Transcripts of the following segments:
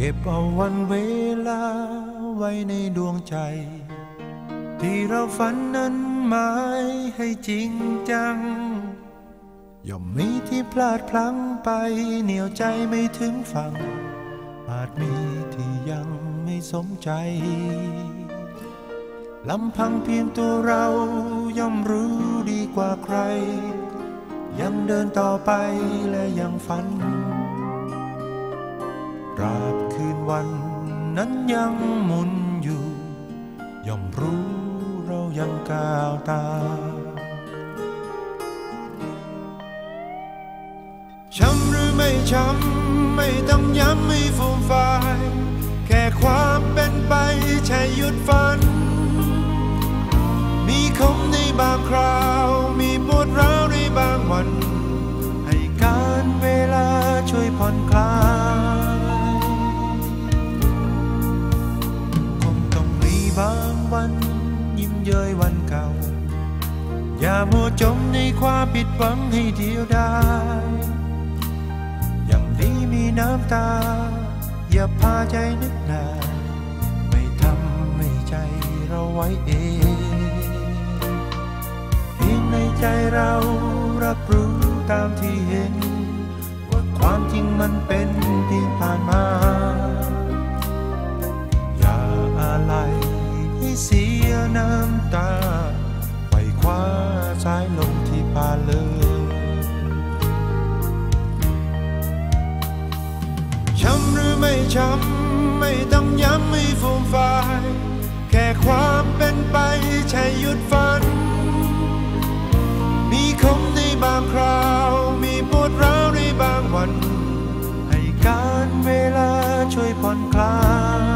เก็บเอาวันเวลาไว้ในดวงใจที่เราฝันนั้นหมายให้จริงจังย่อมมีที่พลาดพลั้งไปเหนี่ยวใจไม่ถึงฝั่งอาจมีที่ยังไม่สมใจลำพังเพียงตัวเราย่อมรู้ดีกว่าใครยังเดินต่อไปและยังฝันตราบคืนวันนั้นยังหมุนอยู่ย่อมรู้เรายังก้าวตามช้ำหรือไม่ช้ำไม่ต้องย้ำไม่ฟูมฟายแค่ความเป็นไปใช่หยุดฝันมีคมในบางคราวมีปวดร้าวในบางวันให้การเวลาช่วยผ่อนคลายคงต้องมีบางวันยิ้มเย้ยวันเก่าอย่ามัวจมในความผิดหวังให้เดียวดายอย่างนี้มีน้ำตาอย่าพาใจนึกหนาไม่ทำให้ใจเราไว้เองเพียงในใจเรารับรู้ตามที่เห็นว่าความจริงมันเป็นเพียงผ่านมาอย่าอะไรให้เสียน้ำตาไปคว้าสายลมที่พาเลยช้ำหรือไม่ช้ำไม่ต้องย้ำไม่ฟูมฟายแค่ความเป็นไปใช่หยุดฝันมีคมในบางคราวมีปวดร้าวในบางวันให้การเวลาช่วยผ่อนคลาย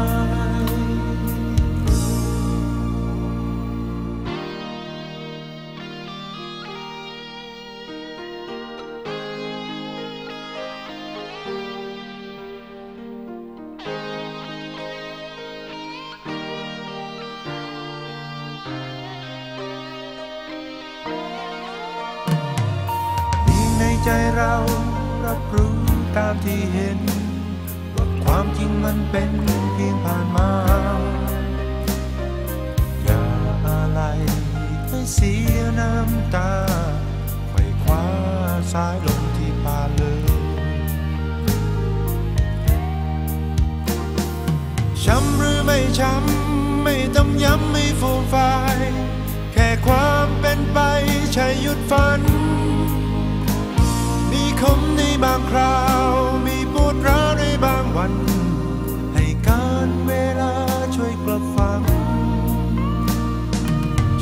ใจเรารับรู้ตามที่เห็นว่าความจริงมันเป็นเพียงผ่านมาอย่าอะไรให้เสียน้ำตาไขว่คว้าสายลมที่พาเลยช้ำหรือไม่ช้ำไม่ต้องย้ำไม่ฟูมฟายแค่ความเป็นไปใช่หยุดฝันมีคมในบางคราวมีปวดร้าวในบางวันให้การเวลาช่วยกลับฟัง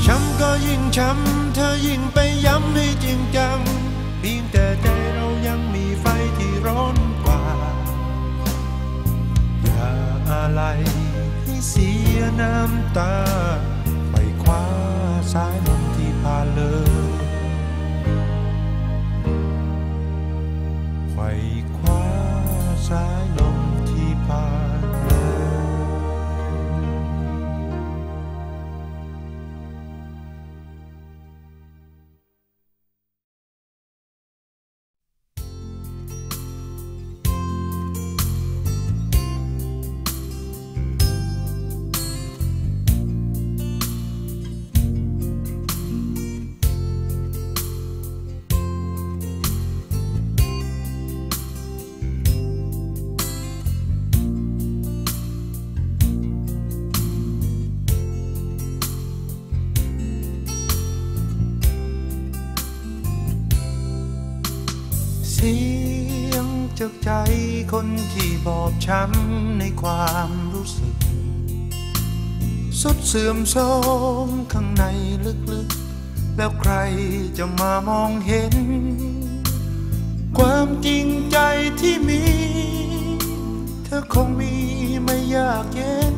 ช้ำก็ยิ่งช้ำเธอยิ่งไปย้ำให้จริงจังเพียงแต่ใจเรายังมีไฟที่ร้อนกว่าอย่าอะไรให้เสียน้ำตาไปคว้าสายลมที่พาเลยไขว่คว้าสายลมที่ผ่านเลยเสียงจากใจคนที่บอบช้ำในความรู้สึกสุดเสื่อมโทรมข้างในลึกๆแล้วใครจะมามองเห็นความจริงใจที่มีเธอคงมีไม่ยากเย็น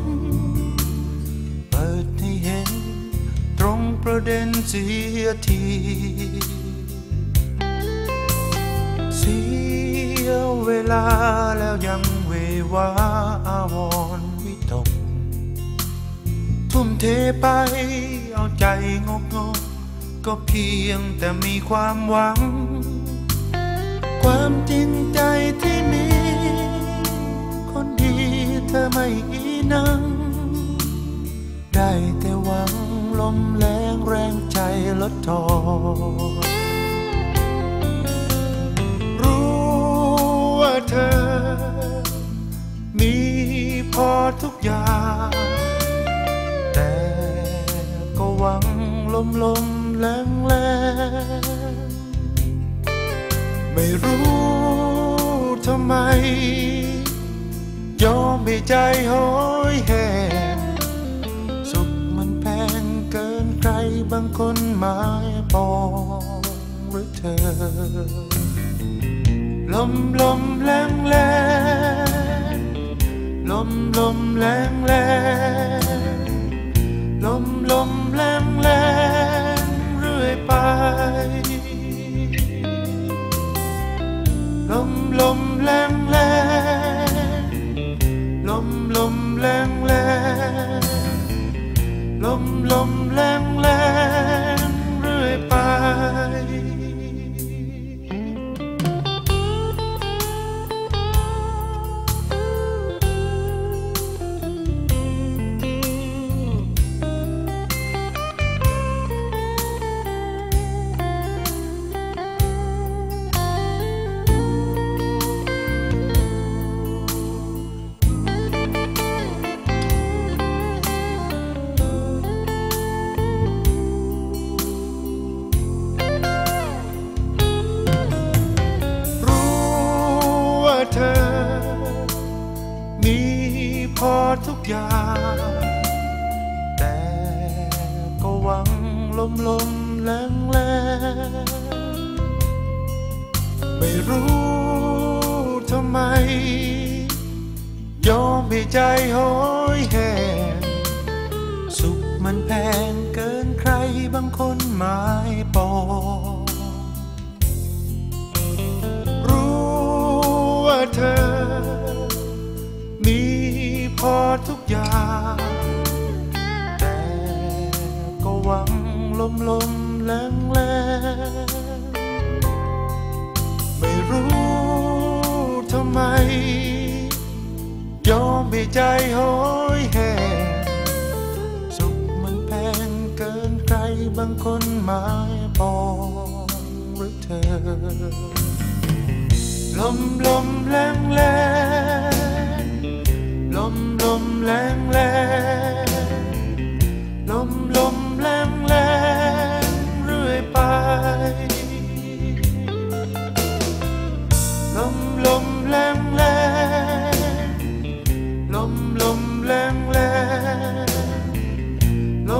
เปิดให้เห็นตรงประเด็นเสียทีเสียเวลาแล้วยังเววาอาวรณ์วิตกทุ่มเทไปเอาใจงกก็เพียงแต่มีความหวังความจริงใจที่มีคนดี อีนังได้แต่หวังลมแรงแรงใจลดทอนรู้ว่าเธอมีพอทุกอย่างแต่ก็หวังลมแรงแรงไม่รู้ทำไมยอมให้ใจห้อยแหงสุขมันแพงเกินใครบางคนหมายปองหรือเธอลมแรงแรงลมแรงแรงลมแรงแรงเรื่อยไปลมแรงแรงลมแรงแรงลมแรงแรงเรื่อยไปทุกอย่างแต่ก็หวังลมแรงแรงไม่รู้ทำไมยอมให้ใจห้อยแหงสุขมันแพงเกินใครบางคนหมายปองรู้ว่าเธอมีพอทุกอย่างแต่ก็หวังลมแรงแรงไม่รู้ทำไมยอมให้ใจห้อยแหงสุขมันแพงเกินใครบางคนหมายปองหรือเธอลมแรงแรงลมแรงแรงลมแรงแรงเรื่อยไปลมแรงแรงลมแรงแรงล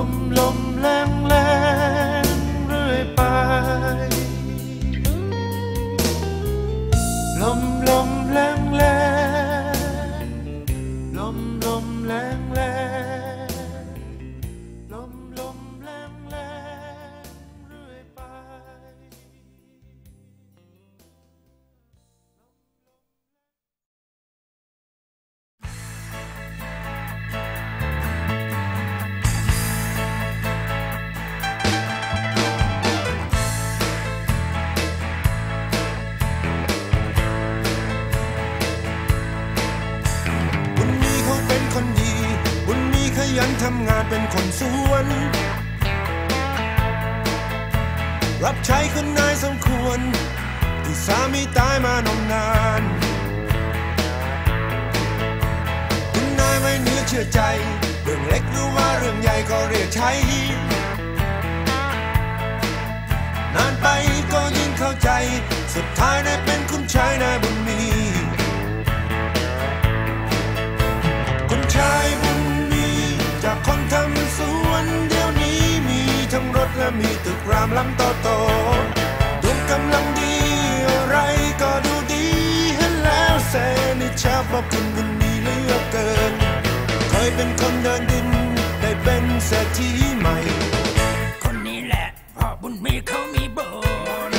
มแรงแรงเรื่อยไปลมแรงแรงลมแรงแรงลมแรงแรงเรื่อยไปยังทำงานเป็นคนสวนรับใช้คุณนายสมควรที่สามีตายมานมนานคุณนายไว้เนื้อเชื่อใจเรื่องเล็กหรือว่าเรื่องใหญ่ก็เรียกใช้นานไปก็ยิ่งเข้าใจสุดท้ายนายเป็นคุณชายนายบุญมีคุณชายบุญจากคนทำสวนเดี๋ยวนี้มีทั้งรถและมีตึกรามหลังโตๆดูกำลังดีอะไรก็ดูดีเห็นแล้วแสนอิจฉาเพราะคุณบุญมีเหลือเกินเคยเป็นคนเดินดินได้เป็นเศรษฐีใหม่คนนี้แหละพ่อบุญมีเขามีโบน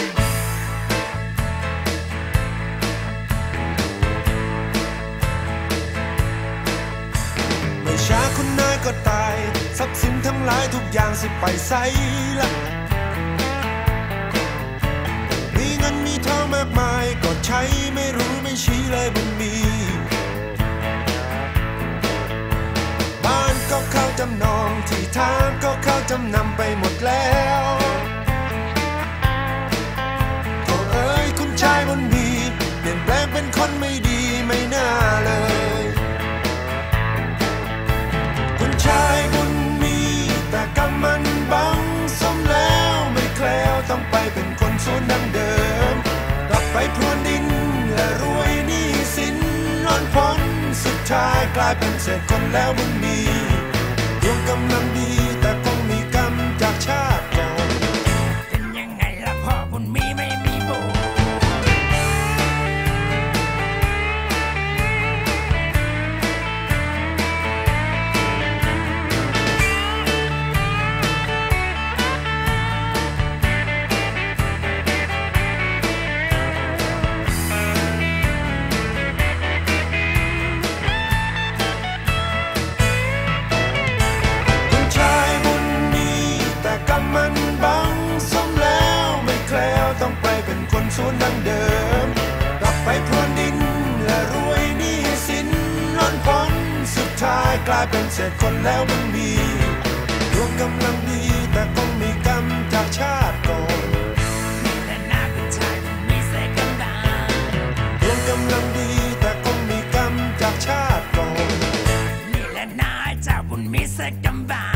ไม่ช้าคุณนายก็ตายทรัพย์สินทั้งหลายทุกอย่างสิไปใส่ละมีเงินมีทองมากมายก็ใช้ไม่รู้ไม่ชี้เลยบุญมี เขาจำนองที่ทางก็เขาจำนำไปหมดแล้วโธ่เอ้ยคุณชายบนมีเปลี่ยนแปลงเป็นคนไม่ดีไม่น่าเลยคุณชายบนมีแต่กรรมมันบังสมแล้วไม่แคล้วต้องไปเป็นคนสวนดังเดิมกลับไปพรวนดินและรวยหนี้สินนอนพ้นสุดท้ายกลายเป็นเศษคนแล้วบนมีดวงกำลังดีแต่คงมีกรรมจากชาติก่อนเป็นยังไงล่ะพ่อบุญมีไม่มีบุญส่วนดังเดิมกลับไปพรวนดินและรวยหนี้สินนอนพ้นสุดท้ายกลายเป็นเศษคนแล้วมันมีดวงกำลังดีแต่คงมีกรรมจากชาติก่อนมีแต่หน้าเป็นชายมีเศษกำลังดวงกำลังดีแต่คงมีกรรมจากชาติก่อนมีแต่หน้าเจ้าบุญมีเศษกำลัง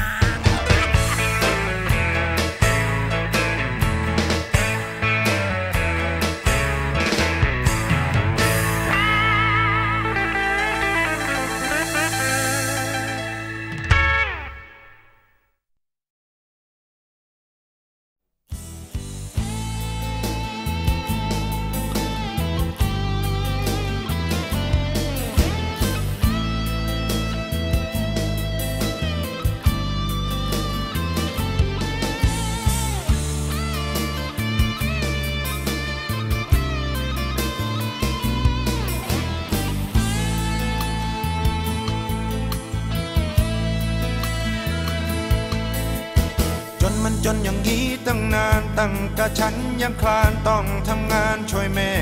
จนอย่างนี้ตั้งนานตั้งแต่ฉันยังคลานต้องทำงานช่วยแม่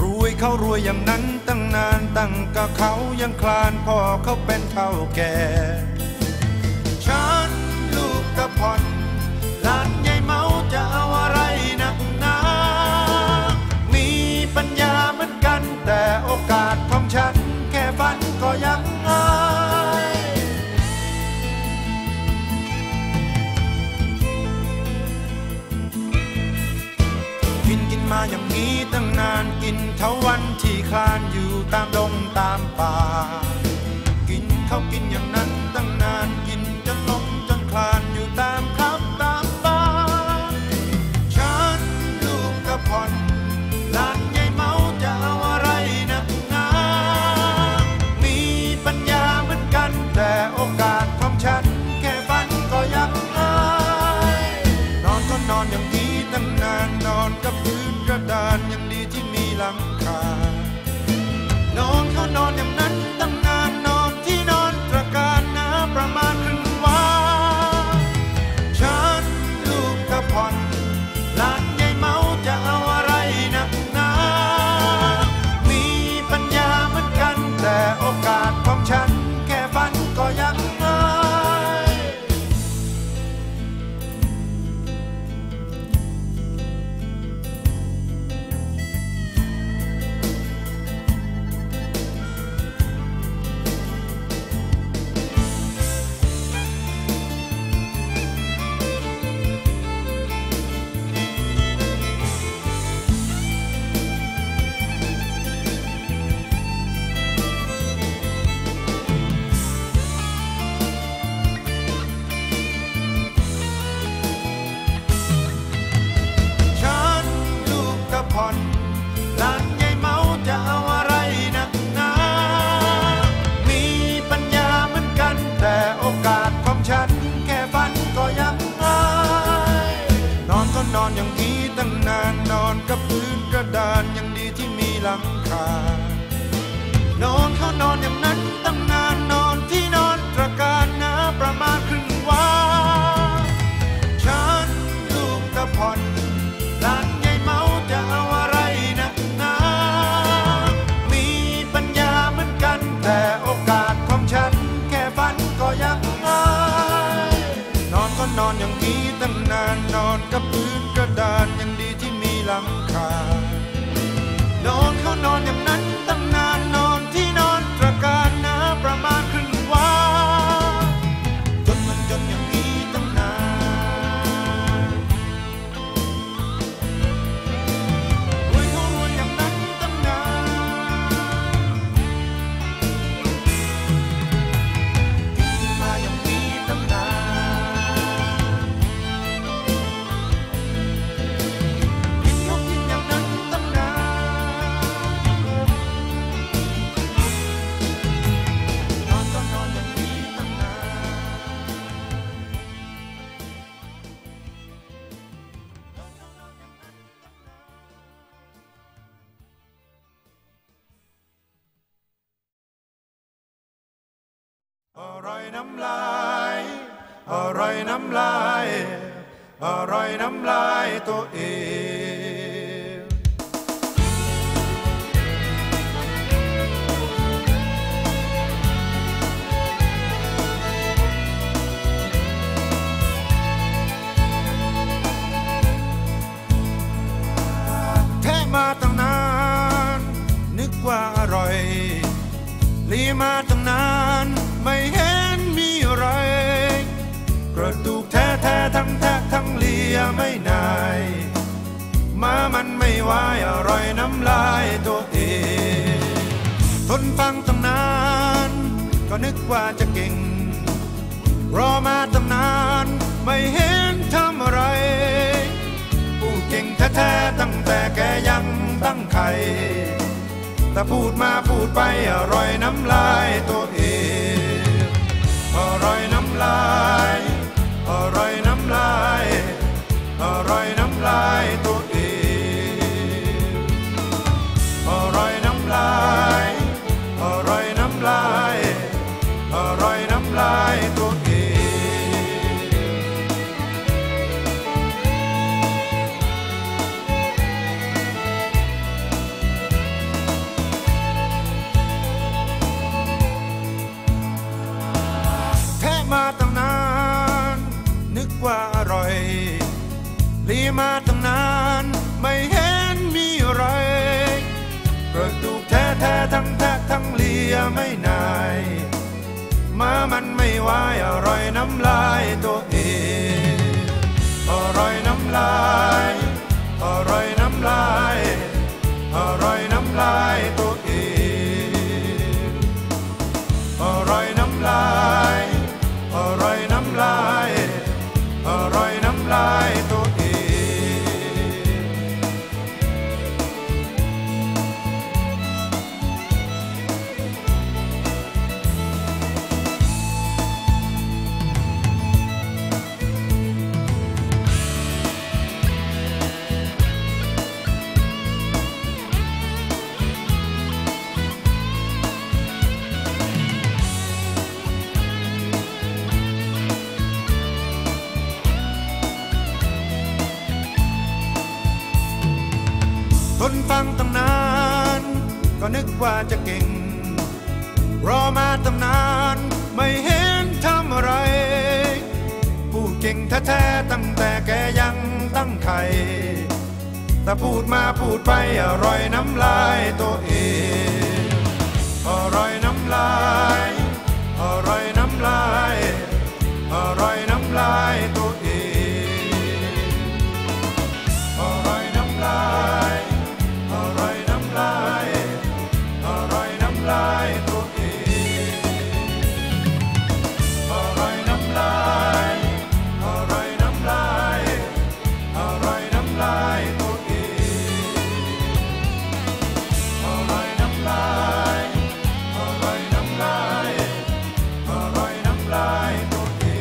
รวยเขารวยอย่างนั้นตั้งนานตั้งแต่เขายังคลานพ่อเขาเป็นเฒ่าแก่ฉันลูกกระพอนหลานยายเมาจะเอาอะไรนักหนามีปัญญาเหมือนกันแต่โอกาสของฉันแค่ฝันก็ยังอายกินมาอย่างนี้ตั้งนานกินเท่าวันที่คลานอยู่ตามดงตามป่ากินเขากินอย่างนั้นตั้งนานกินจนล้มจนคลานอยู่ตามครับตามบ้านฉันลูกกระพอนหลานยายเมาจะเอาอะไรนักหนามีปัญญาเหมือนกันแต่โอกาสของฉันแค่ฝันก็ยังอายนอนก็นอนอย่างนี้ตั้งนานนอนกับพื้นกระดานยังดีที่มีหลังคานอนเขานอนอย่างนั้นตั้งนานนอนที่นอนตระการน้ำประมาณครึ่งวันฉันลูกกระพอนหลานยายเมาจะเอาอะไรนักหนามีปัญญาเหมือนกันแต่โอกาสของฉันแค่ฝันก็ยัง นี้ตั้งนานนอนกับพื้นกระดานยังดีที่มีหลังคานอนเขานอนอย่างนั้นตั้งนานนอนที่นอนตระการน้ำประมาณครึ่งวันจนมันจนอย่างนี้ตั้งนานรวยเขารวยอย่างนั้นตั้งนานที่มาอย่างนี้ตั้งนานกินเขากินอย่างนั้นตั้งนานนอนก็นอนอย่างนี้ตั้งนานอร่อยน้ำลายอร่อยน้ำลายอร่อยน้ำลายตัวเองแท้มาตั้งนานนึกว่าอร่อยลีมาตั้งนานไม่เห็นมีอะไรกระดูกแท้แท้ทั้งแท้ทั้งเลียไม่นายมามันไม่ไหวอร่อยน้ำลายตัวเองทนฟังตั้งนานก็นึกว่าจะเก่งรอมาตั้งนานไม่เห็นทำอะไรผู้เก่งแท้แท้ตั้งแต่แกยังตั้งไข่แต่พูดมาพูดไปอร่อยน้ำลายตัวเองอร่อยน้ำลายอร่อยน้ำลายอร่อยน้ำลายตัวเองอร่อยน้ำลายอร่อยน้ำลายอร่อยน้ำลายตัวเองมาตั้งนานนึกว่าอร่อยลีมาตั้งนานไม่เห็นมีอะไรกระดูกแท้แท้ทั้งแท้ทั้งเลียไม่นายมามันไม่ไหวอร่อยน้ำลายตัวเองอร่อยน้ำลายอร่อยน้ำลายอร่อยน้ำลายตัวเองอร่อยน้ำลายอร่อยน้ำลายอร่อยน้ำลายตัวเองทนฟังตั้งนานก็นึกว่าจะเก่งรอมาตั้งนานไม่เห็นทำอะไรพูดเก่งแท้ๆตั้งแต่แกยังตั้งไข่แต่พูดมาพูดไปอร่อยน้ำลายตัวเองอร่อยน้ำลายอร่อยน้ำลายอร่อยน้ำลายตัวเองอร่อยน้ำลายอร่อยน้ำลายอร่อยน้ำลายตัวเองอร่อยน้ำลายอร่อยน้ำลายอร่อยน้ำลายตัวเองอร่อยน้ำลายอร่อยน้ำลายอร่อยน้ำลายตัวเอง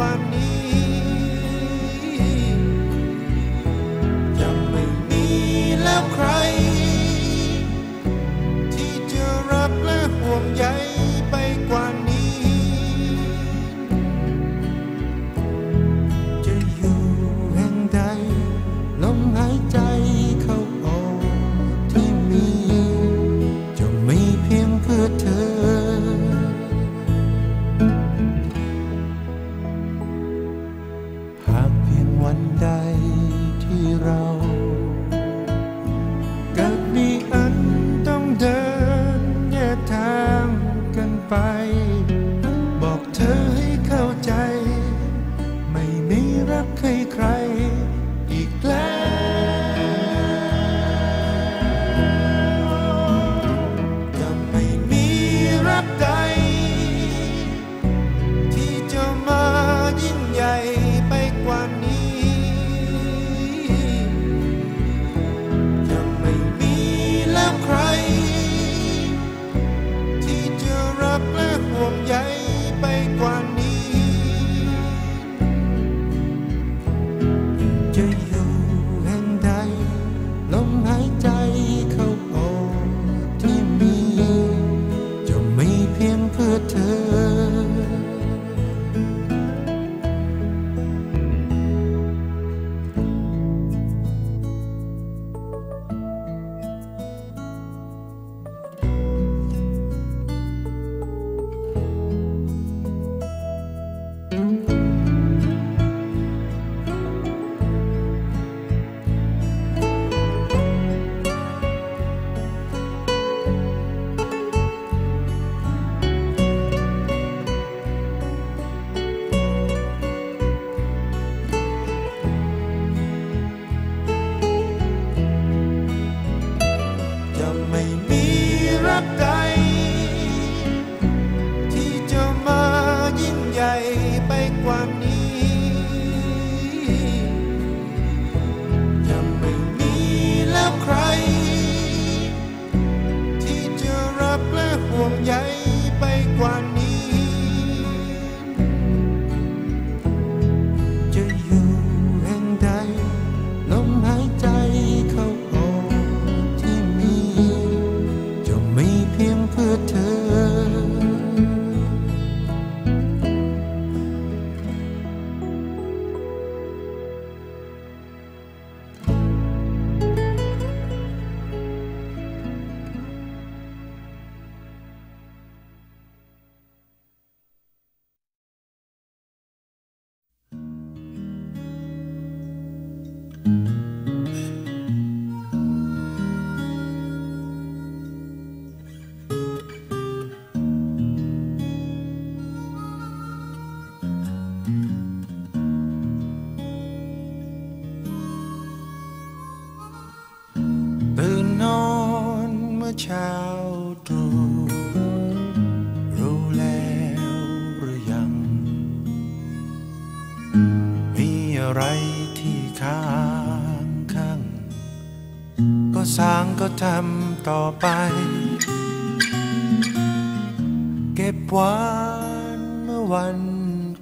วันนี้จะไม่มีแล้วใครที่จะรักและห่วงใยไปกว่านี้จะอยู่แห่งใดลมหายใจเข้าออกที่มีจะมีเพียงเพื่อเธอบอกเธอให้เข้าใจไม่มีรักใครๆอีกแล้วจะไม่มีรักใดที่จะมายิ่งใหญ่ไปกว่านี้จะไม่มีแล้วใครและห่วงใยไปกว่านี้จะอยู่แห่งใดลมหายใจเข้าออกที่มีจะมีเพียงเพื่อเธอเช้าตรู่รู้แล้วหรือยังมีอะไรที่ค้างก็สร้างก็ทำต่อไปเก็บไว้เมื่อวัน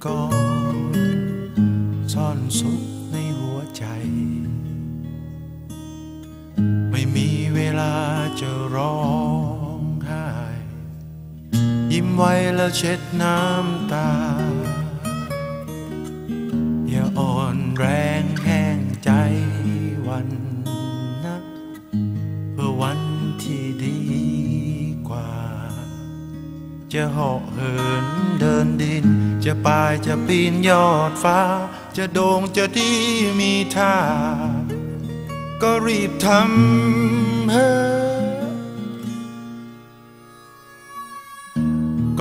ก่อนซ่อนสุขในหัวใจไม่มีเวลาจะร้องไห้ยิ้มไว้แล้วเช็ดน้ำตาอย่าอ่อนแรงแห้งใจวันนะเพื่อวันที่ดีกว่าจะเหาะเหินเดินดินจะไปจะปีนยอดฟ้าจะโด่งจะดีมีท่าก็รีบทำเฮ้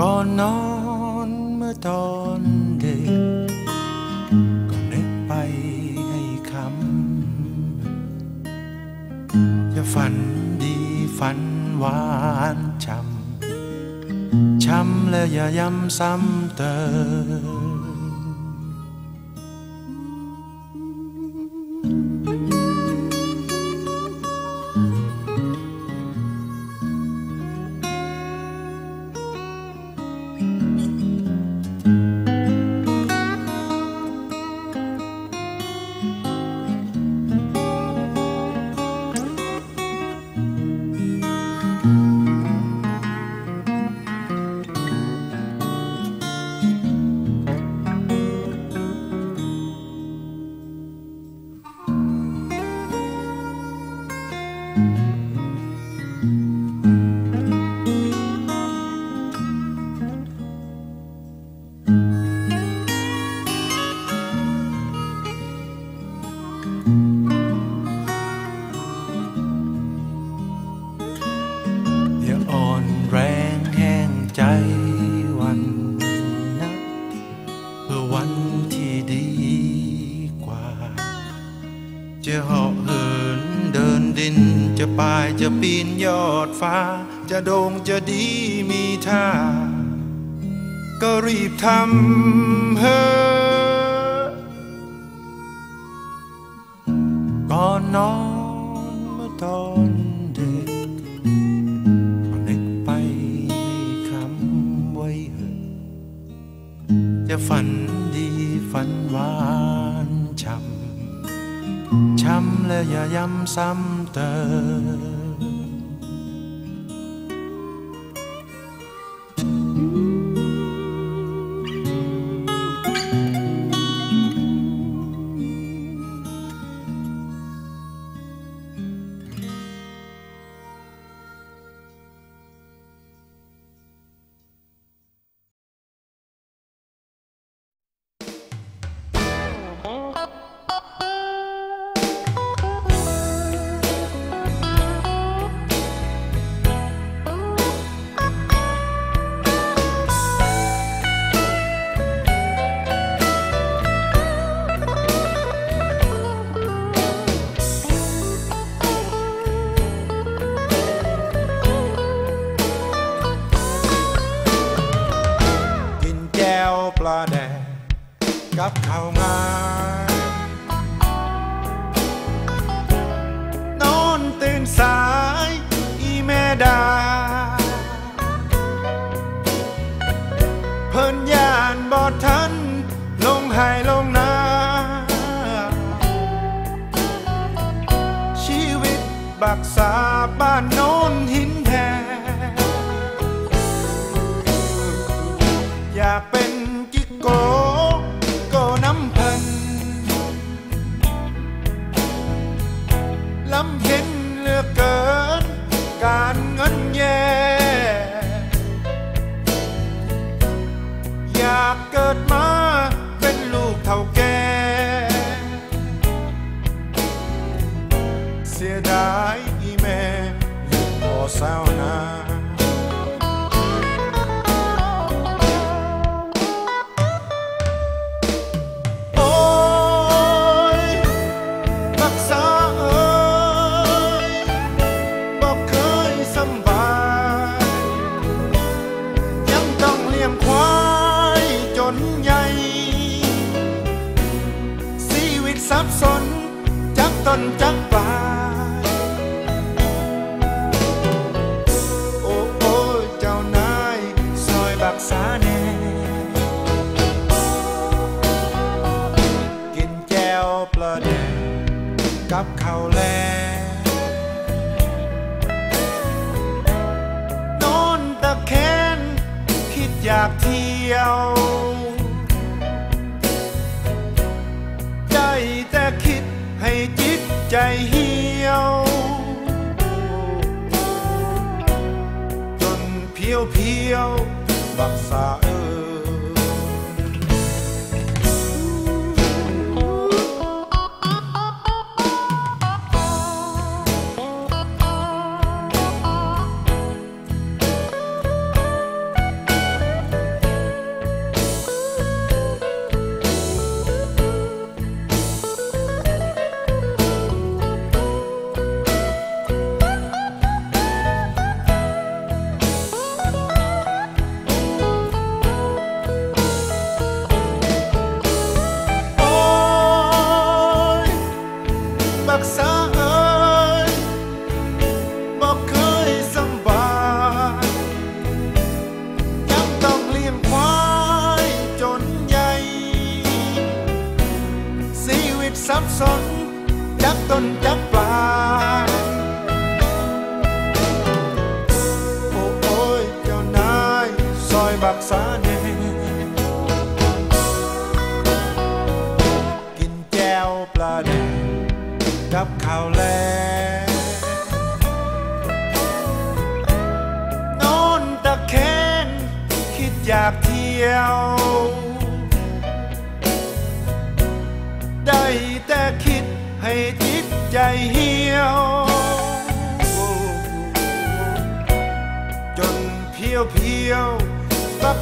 ก่อนนอนเมื่อตอนเด็กก็นึกไปให้คำจะฝันดีฝันหวานช้ำและอย่าย้ำซ้ำเติม วันที่ดีกว่าจะเหาะเหินเดินดินจะปลายจะปีนยอดฟ้าจะโด่งจะดีมีท่าก็รีบทำเฮ้อก่อนนอนเมื่อตอนเด็กก็นึกไปในคำไว้เฮ้อจะฝันดีฝันหวานช้ำช้ำและอย่าย้ำซ้ำเติมกับข้าวงานอนตื่นสายอีแม่ดาเพิ่นย่านบอดทันลงหายลงนาชีวิตบักสาบ้านโน้นหินแทอยากเป็นกิ๊กโกล้ำเข็นเหลือเกินการเงินแย่อยากเกิดมาเป็นลูกเฒ่าแก่เสียดายอีแม่ลูกบ่สาวนาสับสนจักต้นจักปลายโอ้โอ้เจ้านายซอยบักษาแน่กินแก้วปลาแดงกับข้าวแลนอนตะแคงคิดอยากเที่ยวแต่คิดให้จิตใจเหี่ยวจนเพียวเพียวบักสาเออกับข้าวแลนอนตะแคงคิดอยากเที่ยวได้แต่คิดให้จิตใจเหี่ยวจนเพียวเพียวรัก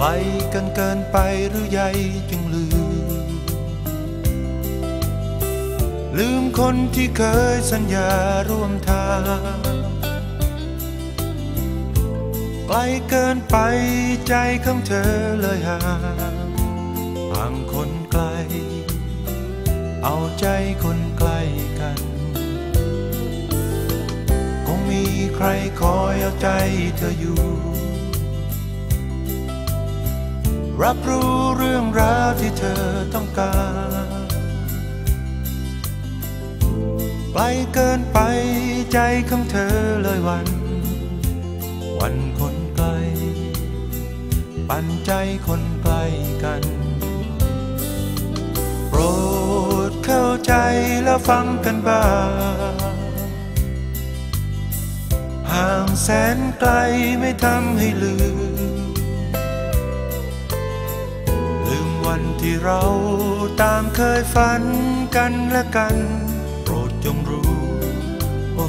ไกลกันเกินไปหรือใยจึงลืมคนที่เคยสัญญาร่วมทางไกลเกินไปใจของเธอเลยห่างคนไกลเอาใจคนไกลกันคงมีใครคอยเอาใจเธออยู่รับรู้เรื่องราวที่เธอต้องการไกลเกินไปใจของเธอเลยวันคนไกลปั่นใจคนไกลกันโปรดเข้าใจและฟังกันบ้างห่างแสนไกลไม่ทำให้ลืมวันที่เราต่างเคยฝันกันและกันจงรู้ว่า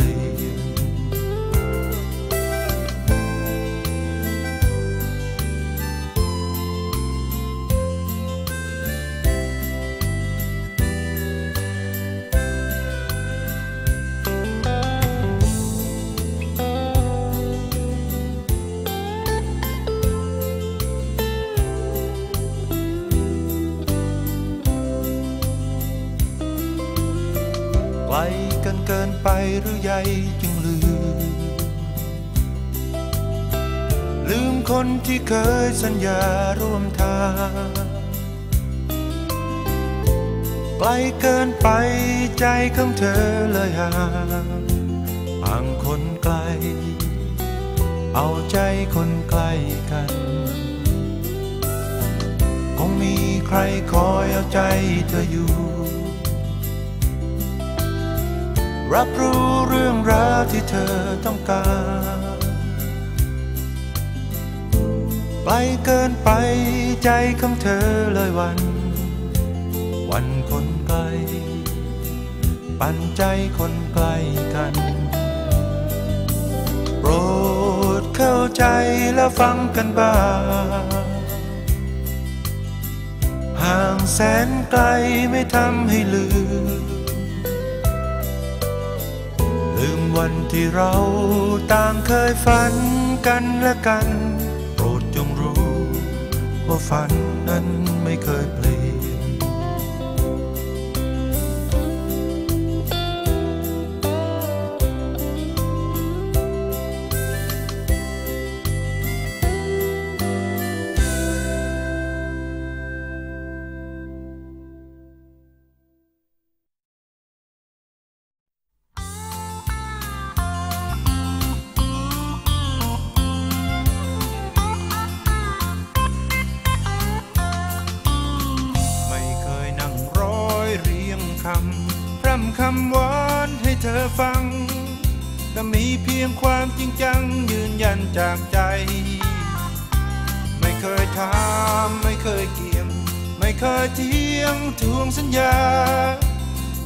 ลี่ยนไกลกันเกินไปหรือใยจึงลืมคนที่เคยสัญญาร่วมทางไกลเกินไปใจของเธอเลยห่างคนไกลเอาใจคนไกลกันคงมีใครคอยเอาใจเธออยู่รับรู้เรื่องราวที่เธอต้องการไกลเกินไปใจของเธอเลยวันคนไกลปั่นใจคนไกลกันโปรดเข้าใจและฟังกันบ้างห่างแสนไกลไม่ทำให้ลืมวันที่เราต่างเคยฝันกันและกันโปรดจงรู้ว่าฝันนั้นไม่เคยเปลี่ยนจากใจไม่เคยถามไม่เคยเกี่ยงไม่เคยเทียงทวงสัญญา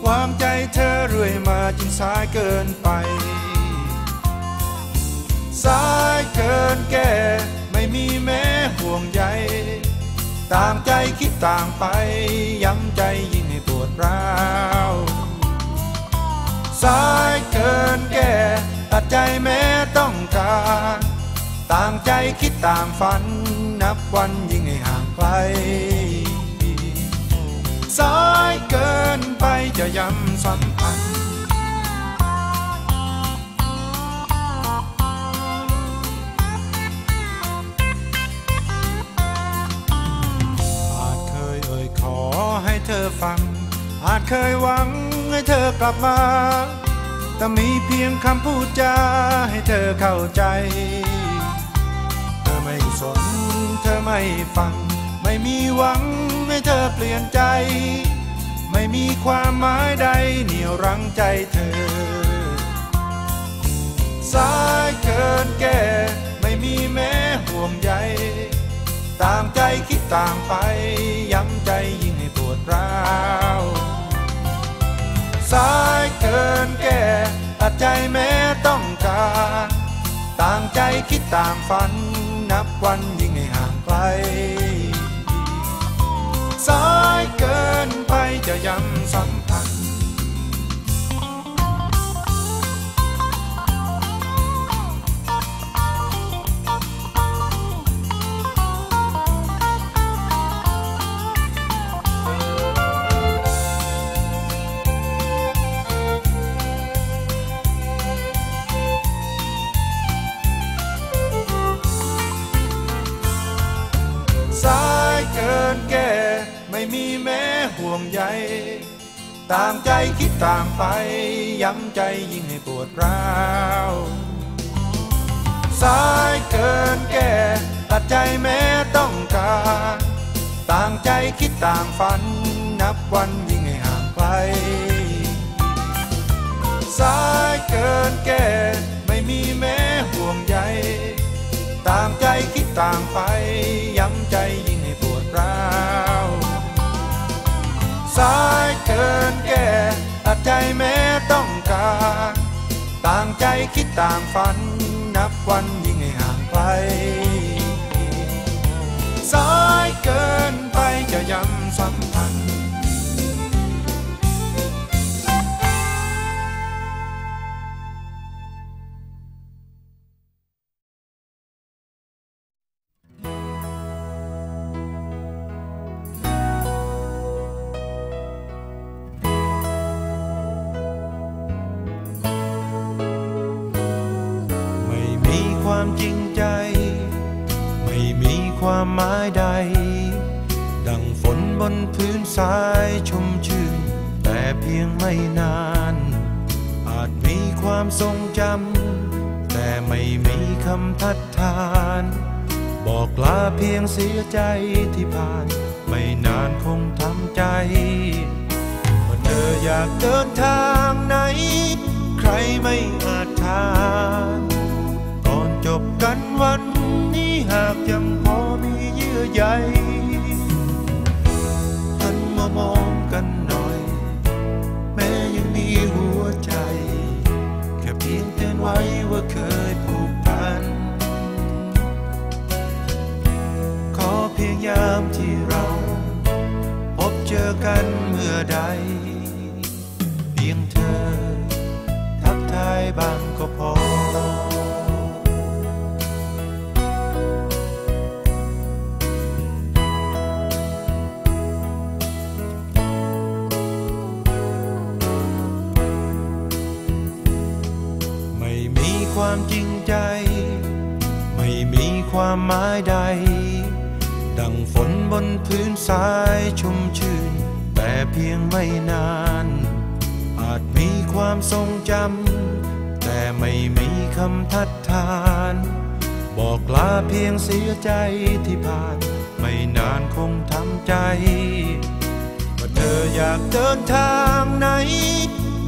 วางใจเธอเรื่อยมาจนสายเกินไปสายเกินแก่ไม่มีแม้ห่วงใยตามใจคิดต่างไปย้ำใจยิ่งให้ปวดร้าวสายเกินแก่ตัดใจแม้ต้องการต่างใจคิดต่างฝันนับวันยิ่งให้ห่างไกลสายเกินไปจะย้ำสัมพันธ์อาจเคยเอ่ยขอให้เธอฟังอาจเคยหวังให้เธอกลับมาแต่มีเพียงคำพูดจาให้เธอเข้าใจเธอไม่สนเธอไม่ฟังไม่มีหวังให้เธอเปลี่ยนใจไม่มีความหมายใดเหนี่ยวรั้งใจเธอสายเกินแก่ไม่มีแม้ห่วงใยตามใจคิดต่างไปย้ำใจยิ่งให้ปวดร้าวสายเกินแก่ตัดใจแม้ต้องการต่างใจคิดต่างฝัน นับวันยิ่งให้ห่างไกลสายเกินไปจะย้ำสัมพันธ์สายเกินแก่ไม่มีแม้ห่วงใยตามใจคิดตามไปย้ำใจยิ่งให้ปวดร้าวสายเกินแก่ตัดใจแม้ต้องการต่างใจคิดต่างฝันนับวันยิ่งให้ห่างไกลสายเกินแก่ไม่มีแม้ห่วงใยตามใจคิดต่างไปย้ำใจยิ่งให้ปวดร้าวสายเกินแก่ตัดใจแม้ต้องการต่างใจคิดต่างฝันนับวันยิ่งให้ห่างไกลสายเกินไปจะย้ำสัมพันธ์จริงใจไม่มีความหมายใดดังฝนบนพื้นทรายชุ่มชื่นแต่เพียงไม่นานอาจมีความทรงจำแต่ไม่มีคำทัดทานบอกลาเพียงเสียใจที่ผ่านไม่นานคงทำใจว่าเธออยากเดินทางไหนใครไม่อาจทานจบกันวันนี้หากยังพอมีเยื่อใยหันมามองกันหน่อยแม้ยังมีหัวใจแค่เพียงเตือนไว้ว่าเคยผูกพันขอเพียงยามที่เราพบเจอกันเมื่อใดเพียงเธอทักทายบ้างก็พอความจริงใจไม่มีความหมายใดดังฝนบนพื้นทรายชุ่มชื่นแต่เพียงไม่นานอาจมีความทรงจำแต่ไม่มีคำทัดทานบอกลาเพียงเสียใจที่ผ่านไม่นานคงทำใจว่าเธออยากเดินทางไหน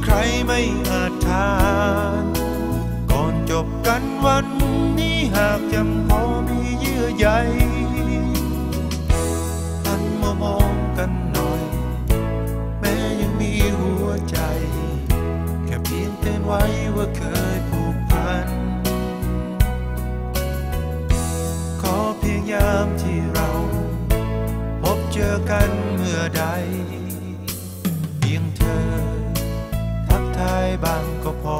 ใครไม่อาจทานจบกันวันนี้หากยังพอมีเยื่อใยหันมามองกันหน่อยแม้ยังมีหัวใจแค่เพียงเตือนไว้ว่าเคยผูกพันขอเพียงยามที่เราพบเจอกันเมื่อใดเพียงเธอทักทายบ้างก็พอ